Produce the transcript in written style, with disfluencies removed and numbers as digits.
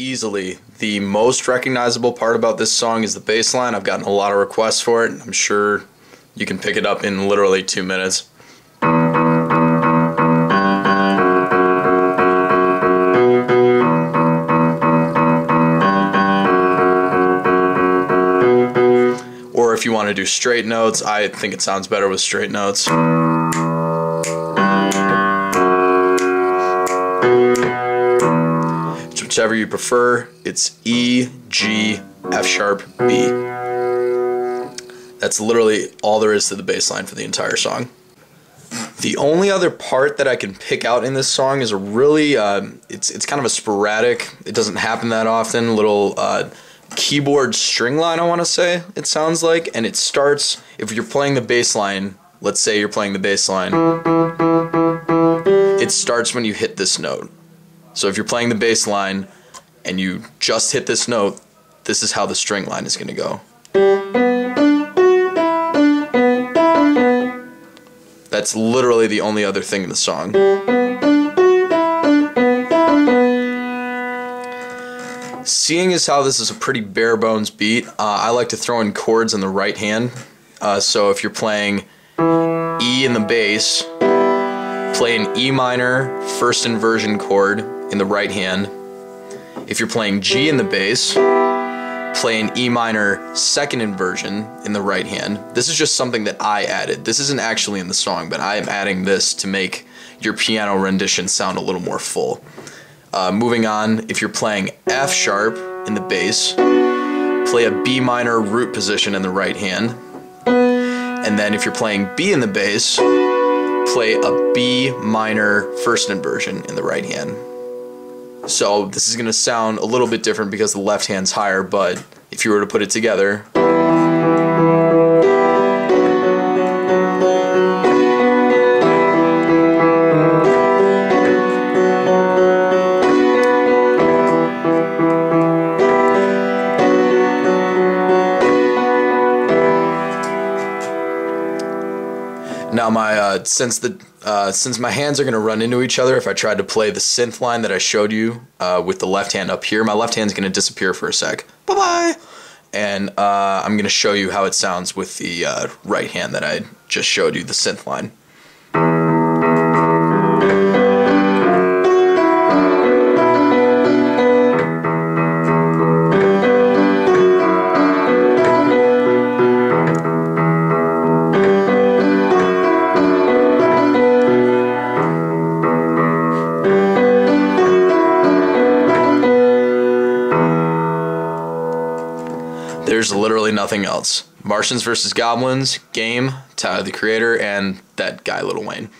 easily the most recognizable part about this song is the bass line. I've gotten a lot of requests for it, and I'm sure you can pick it up in literally 2 minutes. Or if you want to do straight notes, I think it sounds better with straight notes. Whichever you prefer, it's E, G, F sharp, B. That's literally all there is to the bass line for the entire song. The only other part that I can pick out in this song is a really, it's kind of a sporadic, it doesn't happen that often, little keyboard string line, I want to say, it sounds like, and it starts, if you're playing the bass line, let's say you're playing the bass line, it starts when you hit this note. So if you're playing the bass line and you just hit this note, this is how the string line is going to go. That's literally the only other thing in the song. Seeing as how this is a pretty bare bones beat, I like to throw in chords in the right hand. So if you're playing E in the bass, play an E minor first inversion chord in the right hand. If you're playing G in the bass, play an E minor second inversion in the right hand. This is just something that I added. This isn't actually in the song, but I am adding this to make your piano rendition sound a little more full. Moving on, if you're playing F sharp in the bass, play a B minor root position in the right hand. And then if you're playing B in the bass, play a B minor first inversion in the right hand. So this is going to sound a little bit different because the left hand's higher, but if you were to put it together, since my hands are going to run into each other, if I tried to play the synth line that I showed you with the left hand up here, my left hand's going to disappear for a sec. Bye-bye! And I'm going to show you how it sounds with the right hand that I just showed you, the synth line. There's literally nothing else. Martians Versus Goblins, Game, Tyler the Creator, and that guy Lil Wayne.